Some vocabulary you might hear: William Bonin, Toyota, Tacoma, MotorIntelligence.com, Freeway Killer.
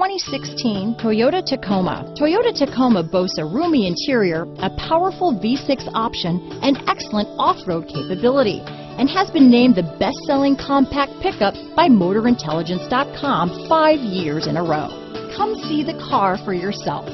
2016 Toyota Tacoma. Toyota Tacoma boasts a roomy interior, a powerful V6 option, and excellent off-road capability, and has been named the best-selling compact pickup by MotorIntelligence.com 5 years in a row. Come see the car for yourself.